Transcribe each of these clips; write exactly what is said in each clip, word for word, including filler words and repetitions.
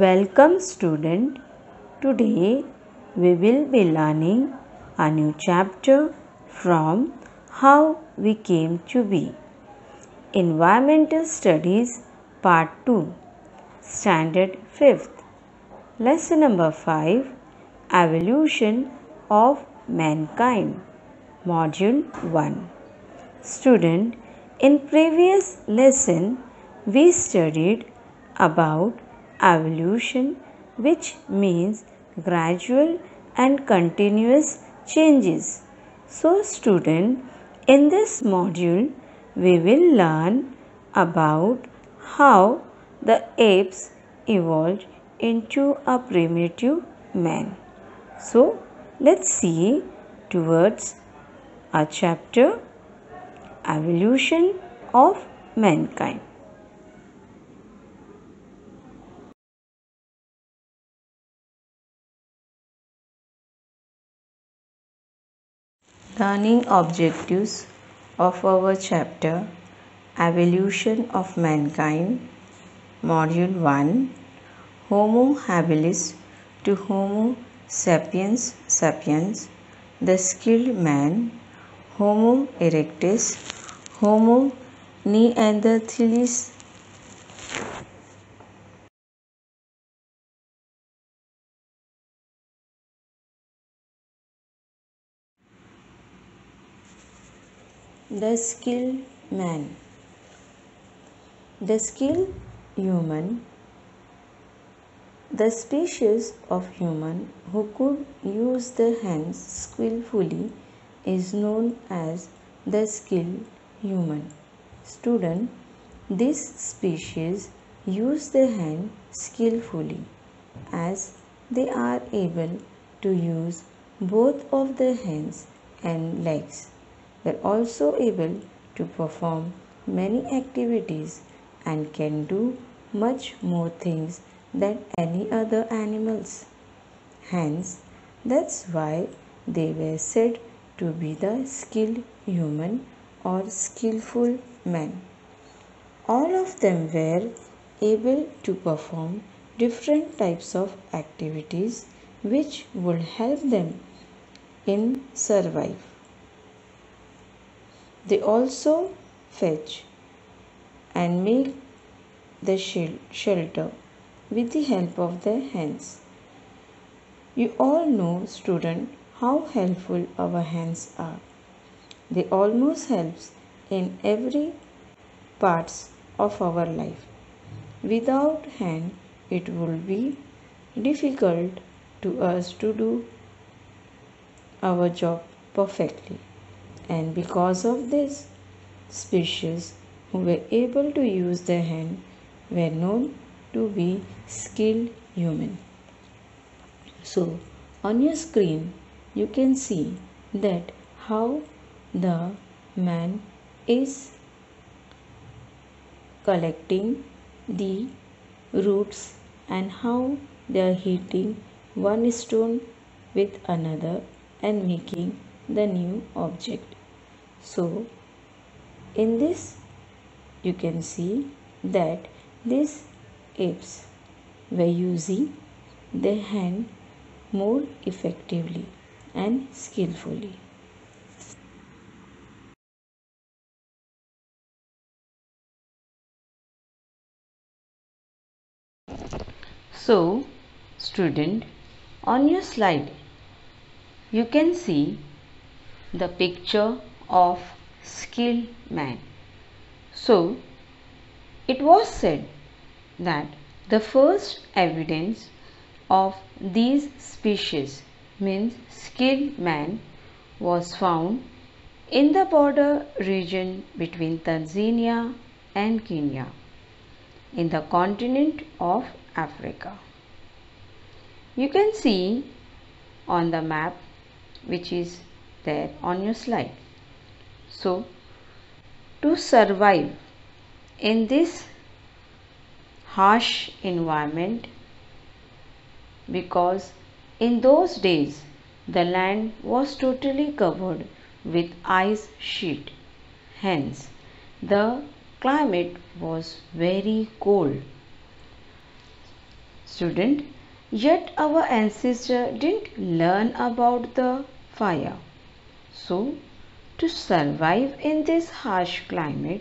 Welcome student, today we will be learning a new chapter from How We Came to Be, Environmental Studies Part two, Standard fifth, Lesson number five, Evolution of Mankind, Module one. Student, in previous lesson we studied about evolution, which means gradual and continuous changes. So student, in this module we will learn about how the apes evolved into a primitive man. So let's see towards our chapter Evolution of Mankind. Learning objectives of our chapter Evolution of Mankind, Module one, Homo habilis to Homo sapiens sapiens, the skilled man, Homo erectus, Homo neanderthalensis. The skilled man. The skilled human. The species of human who could use the hands skillfully is known as the skilled human. Student, this species use the hand skillfully as they are able to use both of the hands and legs. They are also able to perform many activities and can do much more things than any other animals. Hence, that's why they were said to be the skilled human or skillful man. All of them were able to perform different types of activities which would help them in survive. They also fetch and make the shelter with the help of their hands. You all know, student, how helpful our hands are. They almost helps in every parts of our life. Without hand, it would be difficult to us to do our job perfectly. And because of this, species who were able to use their hand were known to be skilled human. So, on your screen, you can see that how the man is collecting the roots and how they are hitting one stone with another and making the new object. So in this you can see that these apes were using their hand more effectively and skillfully. So student, on your slide you can see the picture of skilled man. So it was said that the first evidence of these species means skilled man was found in the border region between Tanzania and Kenya in the continent of Africa. You can see on the map which is there on your slide. So to survive in this harsh environment, because in those days the land was totally covered with ice sheet, hence the climate was very cold. Student, yet our ancestors didn't learn about the fire. So, to survive in this harsh climate,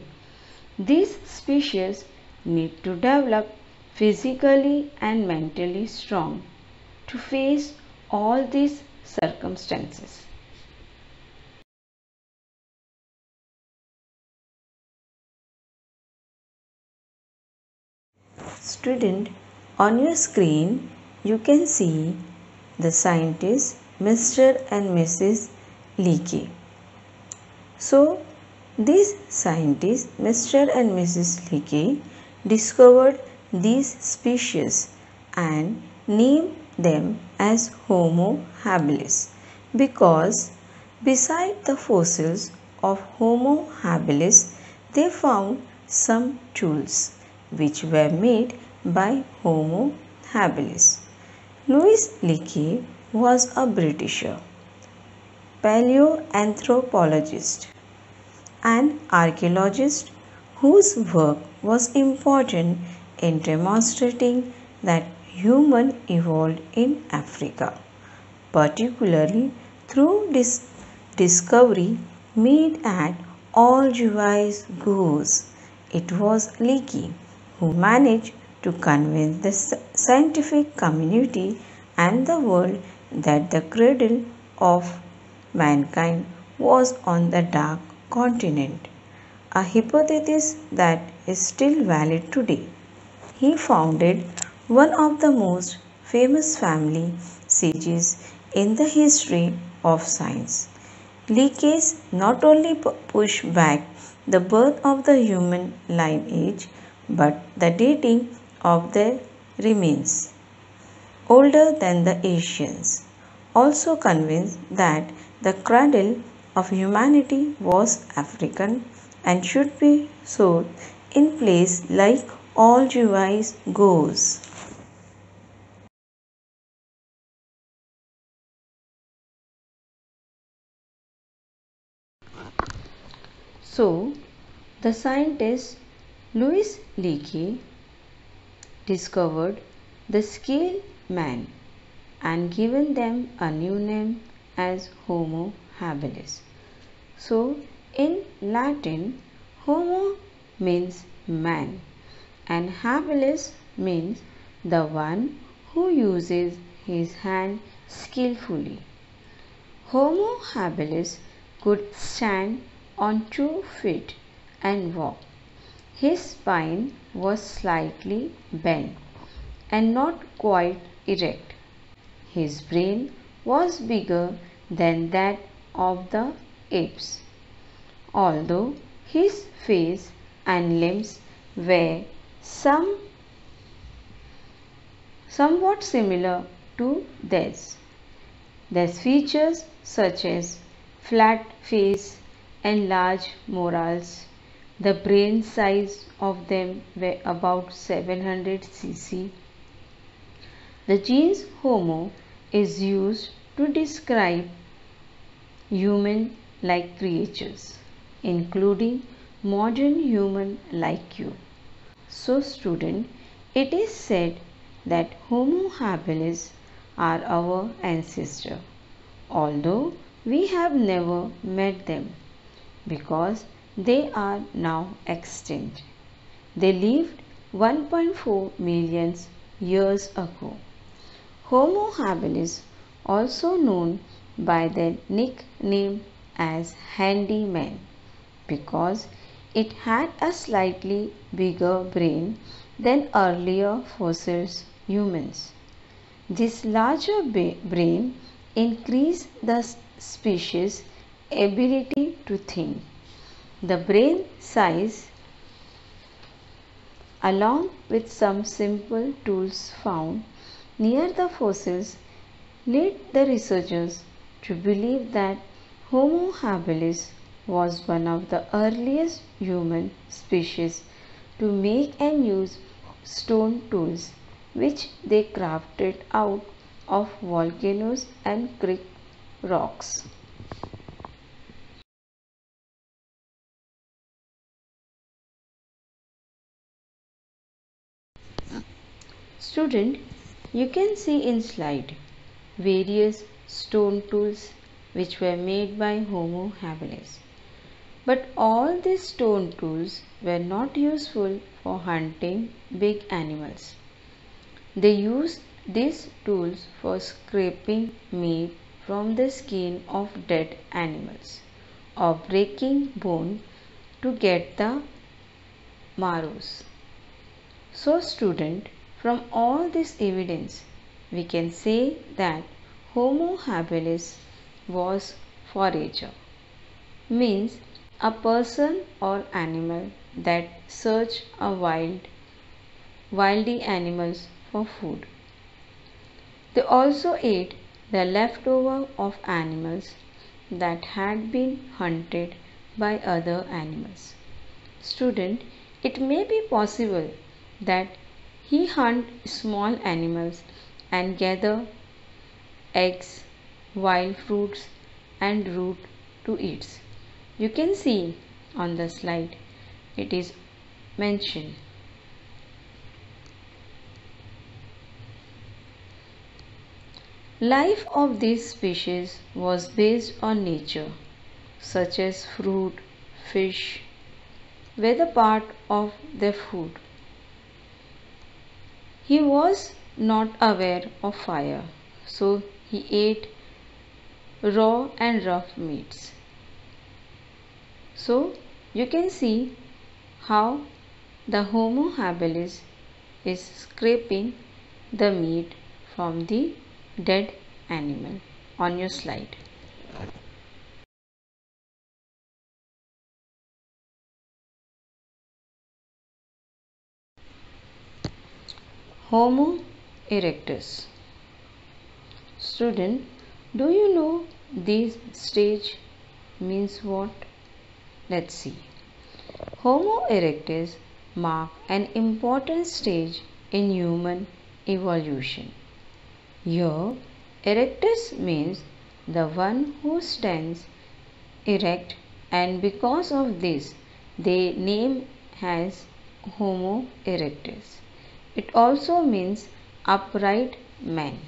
these species need to develop physically and mentally strong to face all these circumstances. Student, on your screen you can see the scientists Mister and Missus Leakey. So these scientists Mister and Missus Leakey discovered these species and named them as Homo habilis, because beside the fossils of Homo habilis they found some tools which were made by Homo habilis. Louis Leakey was a Britisher, paleoanthropologist and archaeologist whose work was important in demonstrating that human evolved in Africa, particularly through this discovery made at Olduvai Gorge. It was Leakey who managed to convince the scientific community and the world that the cradle of mankind was on the dark continent, a hypothesis that is still valid today. He founded one of the most famous family sieges in the history of science. Leakey not only pushed back the birth of the human lineage but the dating of their remains older than the Asians, also convinced that the cradle of humanity was African and should be sought in place like Olduvai Gorge. So, the scientist Louis Leakey discovered the scale man and given them a new name as Homo habilis. So, in Latin, Homo means man and habilis means the one who uses his hand skillfully. Homo habilis could stand on two feet and walk. His spine was slightly bent and not quite erect. His brain was bigger than that of the apes, although his face and limbs were some, somewhat similar to theirs. These features such as flat face and large morals. The brain size of them were about seven hundred C C. The genus Homo is used to describe human-like creatures, including modern human like you. So student, it is said that Homo habilis are our ancestor, although we have never met them because they are now extinct. They lived one point four million years ago. Homo habilis, also known by their nickname as handyman, because it had a slightly bigger brain than earlier fossils humans. This larger brain increased the species' ability to think. The brain size, along with some simple tools found near the fossils, led the researchers to believe that Homo habilis was one of the earliest human species to make and use stone tools, which they crafted out of volcanoes and creek rocks. Student, You can see in slide various stone tools which were made by Homo habilis. But all these stone tools were not useful for hunting big animals. They used these tools for scraping meat from the skin of dead animals or breaking bone to get the marrows. So student, from all this evidence, we can say that Homo habilis was forager, means a person or animal that searched a wild, wildy animals for food. They also ate the leftover of animals that had been hunted by other animals. Student, it may be possible that he hunted small animals and gathered eggs, wild fruits and root to eat. You can see on the slide it is mentioned. Life of this species was based on nature, such as fruit, fish were the part of their food. He was not aware of fire, so he ate raw and rough meats. So you can see how the Homo habilis is scraping the meat from the dead animal on your slide. Homo erectus. Student, do you know this stage means what? Let's see. Homo erectus marked an important stage in human evolution. Here, erectus means the one who stands erect, and because of this, they name as Homo erectus. It also means upright man.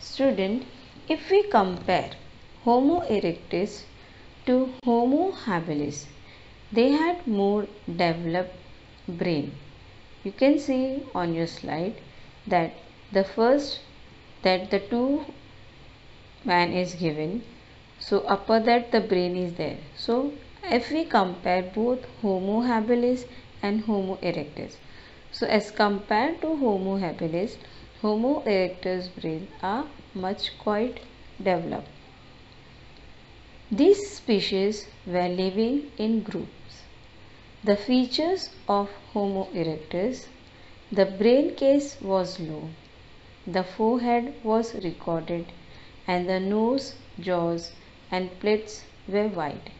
Student, if we compare Homo erectus to Homo habilis, they had more developed brain. You can see on your slide that the first that the two man is given, so upper that the brain is there. So if we compare both Homo habilis and Homo erectus, so as compared to Homo habilis, Homo erectus brain are much quite developed. These species were living in groups. The features of Homo erectus: the brain case was low, the forehead was recorded, and the nose, jaws and plates were wide.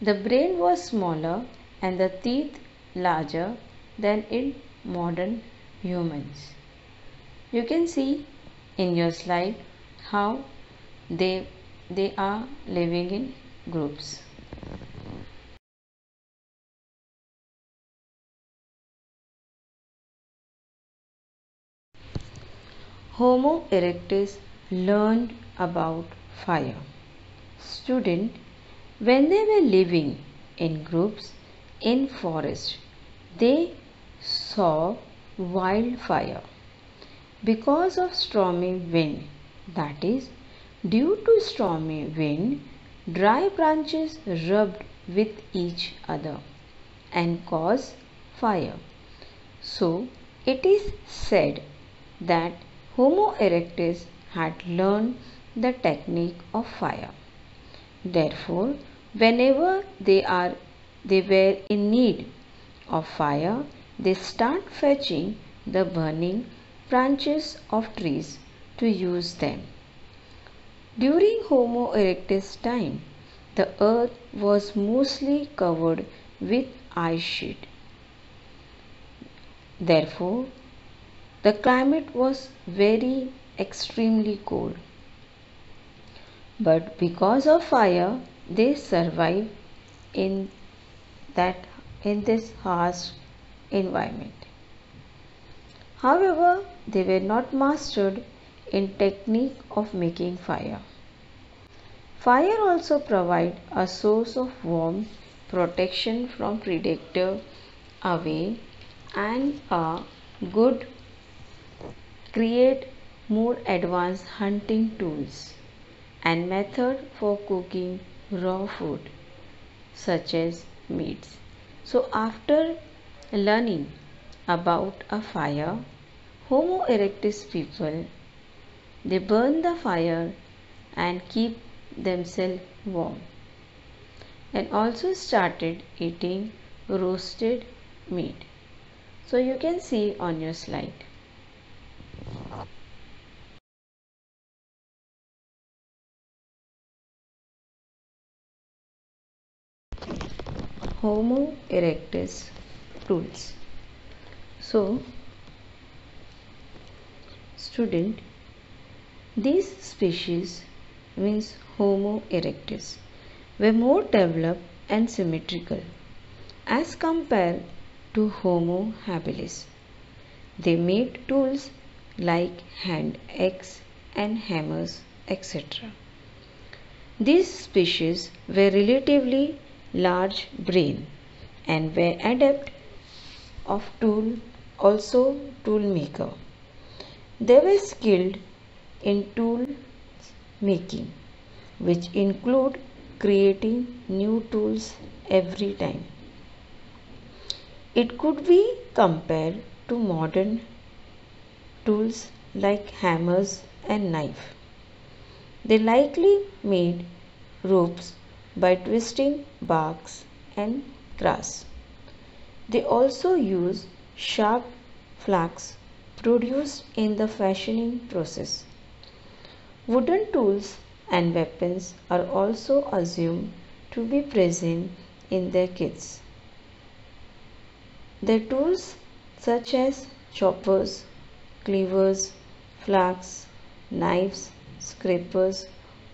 The brain was smaller and the teeth larger than in modern humans. You can see in your slide how they, they are living in groups. Homo erectus learned about fire. Student, when they were living in groups in forest, they saw wildfire. Because of stormy wind, that is, due to stormy wind, dry branches rubbed with each other and caused fire. So, it is said that Homo erectus had learned the technique of fire. Therefore, whenever they are, they were in need of fire, they start fetching the burning branches of trees to use them. During Homo erectus time, the earth was mostly covered with ice sheet. Therefore, the climate was very extremely cold. But because of fire, they survived in that in this harsh environment. However, they were not mastered in technique of making fire. Fire also provides a source of warmth, protection from predator away, and a good create more advanced hunting tools and method for cooking raw food such as meats. So after learning about a fire, Homo erectus people, they burn the fire and keep themselves warm, and also started eating roasted meat. So you can see on your slide. Homo erectus tools. So student, this species means Homo erectus were more developed and symmetrical as compared to Homo habilis. They made tools like hand axe and hammers, et cetera. These species were relatively large brain and were adept of tool, also tool maker. They were skilled in tool making, which include creating new tools every time. It could be compared to modern tools like hammers and knife. They likely made ropes by twisting barks and grass. They also use sharp flax produced in the fashioning process. Wooden tools and weapons are also assumed to be present in their kits. Their tools such as choppers, cleavers, flax, knives, scrapers,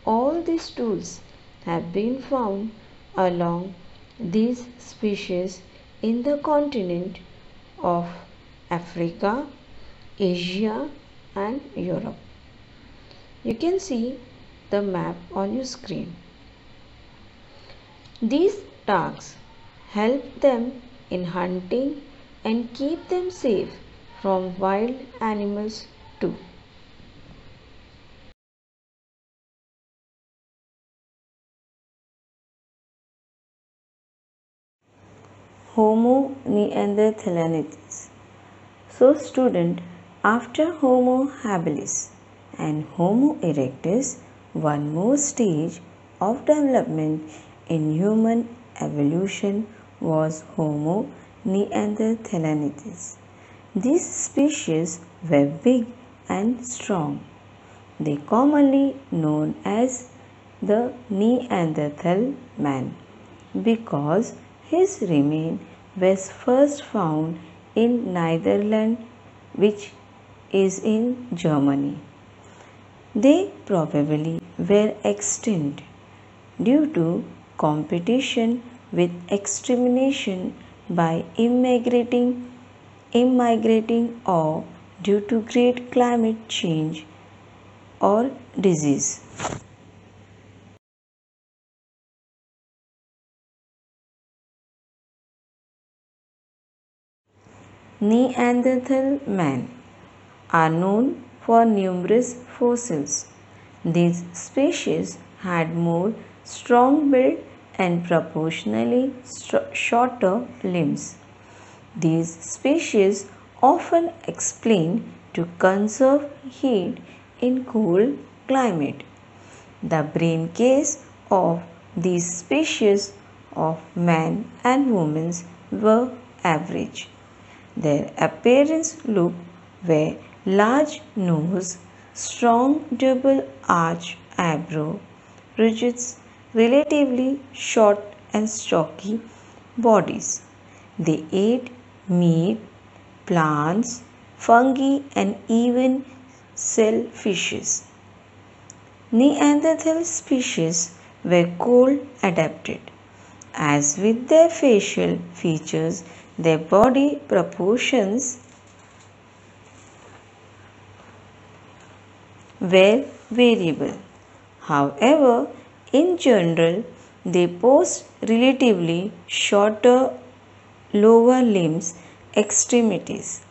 all these tools have been found along these species in the continent of Africa, Asia, and Europe. You can see the map on your screen. These tasks help them in hunting and keep them safe from wild animals too. Homo neanderthalensis. So student, after Homo habilis and Homo erectus, one more stage of development in human evolution was Homo neanderthalensis. These species were big and strong. They commonly known as the Neanderthal man because his remains was first found in Netherlands, which is in Germany. They probably were extinct due to competition with extermination by immigrating, immigrating or due to great climate change or disease. Neanderthal men are known for numerous fossils. These species had more strong build and proportionally shorter limbs. These species often explain to conserve heat in cold climate. The brain case of these species of men and women were average. Their appearance look were large nose, strong double arch eyebrow, rigid, relatively short and stocky bodies. They ate meat, plants, fungi, and even shellfishes. Neanderthal species were cold adapted. As with their facial features, their body proportions were variable. However, in general, they possessed relatively shorter lower limbs extremities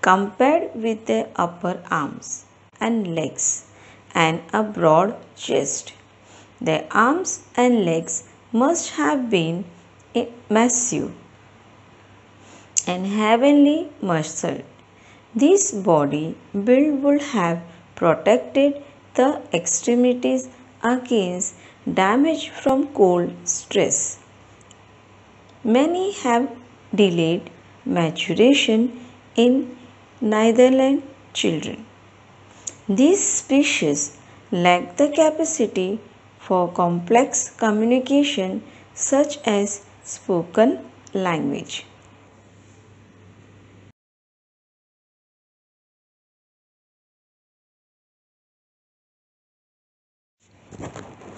compared with their upper arms and legs, and a broad chest. Their arms and legs must have been massive and heavily muscled. This body build would have protected the extremities against damage from cold stress. Many have delayed maturation in Netherlands children. These species lack the capacity for complex communication such as spoken language.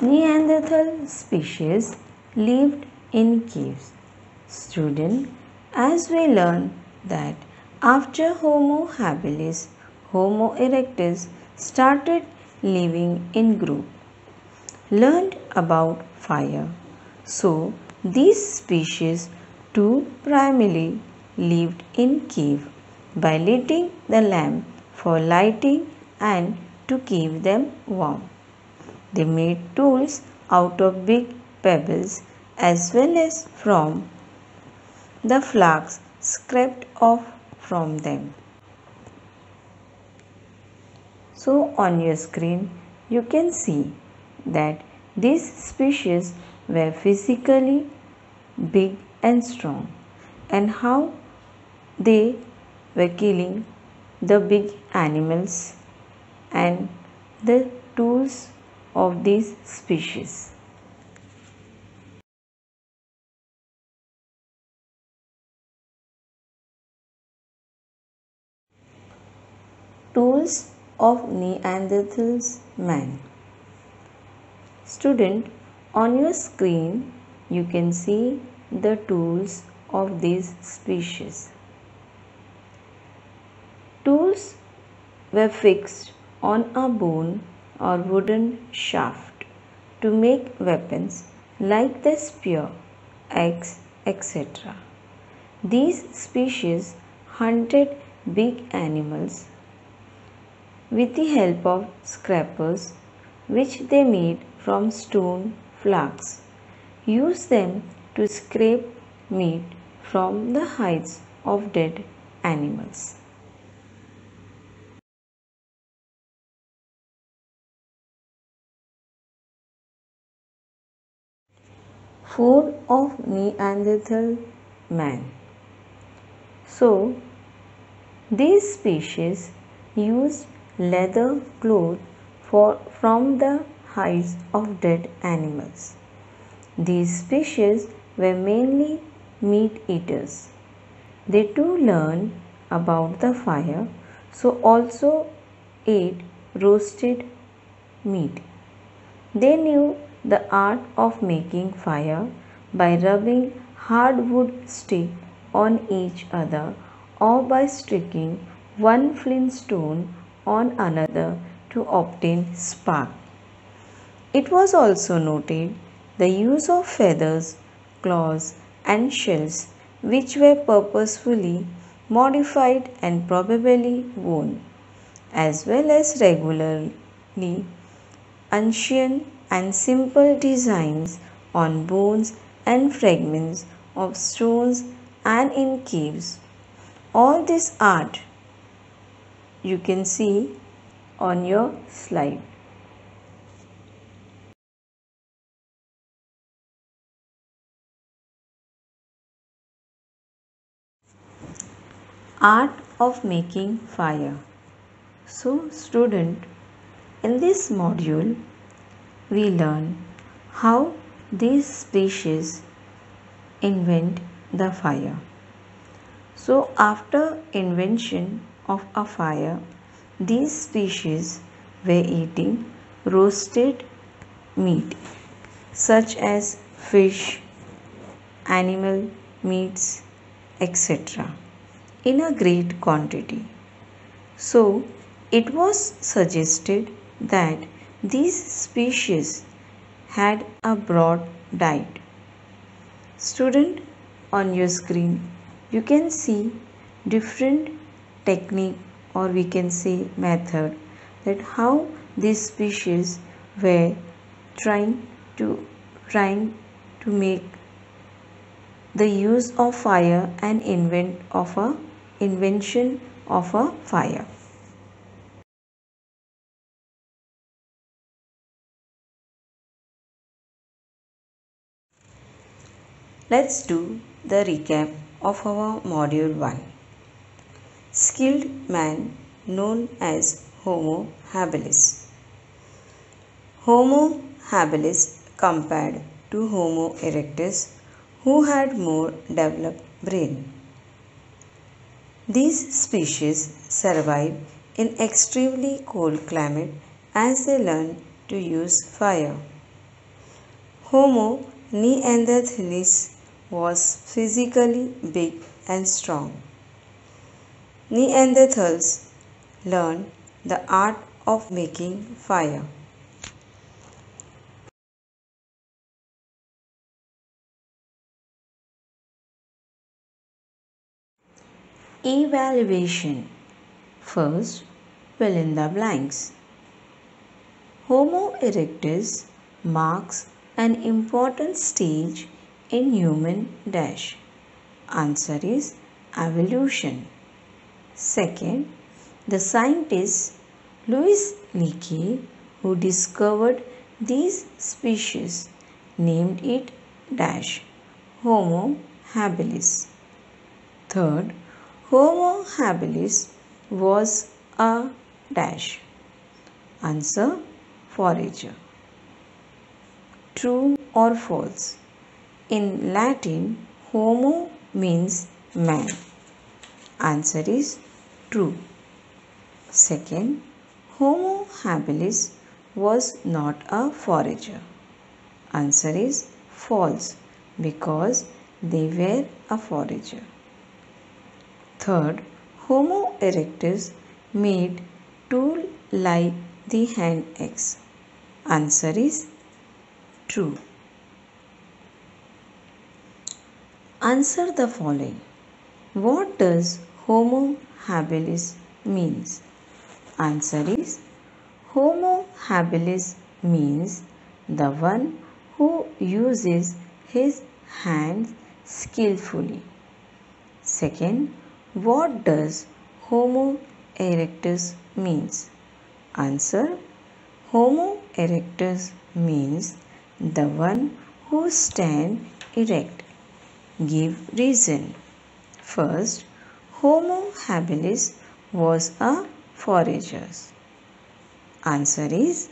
Neanderthal species lived in caves. Student, as we learn that after Homo habilis, Homo erectus started living in group. Learned about fire. So these species too primarily lived in cave by lighting the lamp for lighting and to keep them warm. They made tools out of big pebbles as well as from the flax scraped off from them. So on your screen you can see that these species were physically big and strong, and how they were killing the big animals and the tools of these species. Tools of Neanderthals man. Student, on your screen you can see the tools of these species. Tools were fixed on a bone or wooden shaft to make weapons like the spear, axe, et cetera. These species hunted big animals with the help of scrapers, which they made from stone flax. Use them to scrape meat from the hides of dead animals. Four of Neanderthal man. So these species used leather cloth for from the hides of dead animals. These species were mainly meat eaters. They too learned about the fire, so also ate roasted meat. They knew the art of making fire by rubbing hardwood stick on each other or by sticking one flintstone on another to obtain spark. It was also noted the use of feathers, claws and shells, which were purposefully modified and probably worn, as well as regularly ancient and simple designs on bones and fragments of stones and in caves. All this art you can see on your slide. Art of making fire. So student, in this module we learn how these species invent the fire. So after invention of a fire, these species were eating roasted meat such as fish, animal meats, et cetera in a great quantity. So it was suggested that these species had a broad diet. Student, on your screen you can see different technique, or we can say method, that how these species were trying to trying to make the use of fire and invent of a invention of a fire. Let's do the recap of our module one. Skilled man known as Homo habilis. Homo habilis compared to Homo erectus, who had more developed brain. These species survive in extremely cold climate as they learn to use fire. Homo neanderthalensis was physically big and strong. Neanderthals learned the art of making fire. Evaluation. First, fill in the blanks. Homo erectus marks an important stage in human dash. Answer is evolution. Second, the scientist Louis Leakey, who discovered these species, named it dash Homo habilis. Third, Homo habilis was a dash. Answer, forager. True or false? In Latin, Homo means man. Answer is true. Second, Homo habilis was not a forager. Answer is false, because they were a forager. Third, Homo erectus made tool like the hand axe. Answer is true. Answer the following. What does Homo habilis means? Answer is Homo habilis means the one who uses his hands skillfully. Second, what does Homo erectus means? Answer, Homo erectus means the one who stands erect. Give reason. First, Homo habilis was a forager. Answer is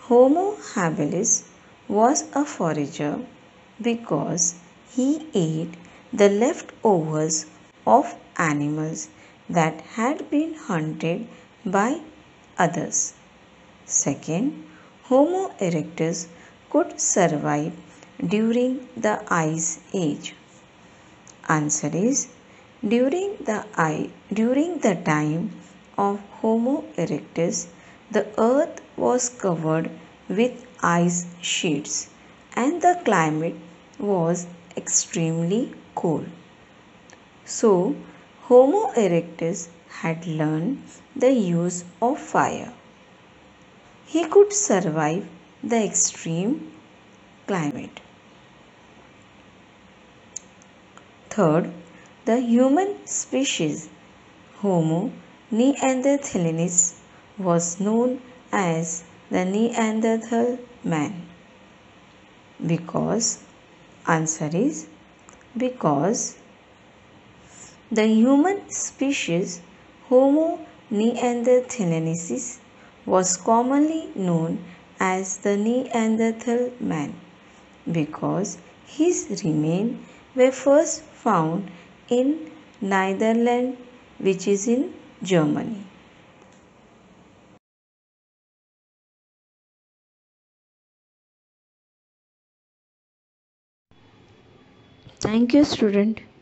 Homo habilis was a forager because he ate the leftovers of animals that had been hunted by others. Second, Homo erectus could survive during the Ice Age. Answer is during the I, during the time of Homo erectus, the earth was covered with ice sheets and the climate was extremely cold. So, Homo erectus had learned the use of fire. He could survive the extreme climate. Third, the human species Homo neanderthalensis was known as the Neanderthal man. Because, answer is because the human species Homo neanderthalensis was commonly known as the Neanderthal man because his remains were first found in Netherlands, which is in Germany. Thank you, student.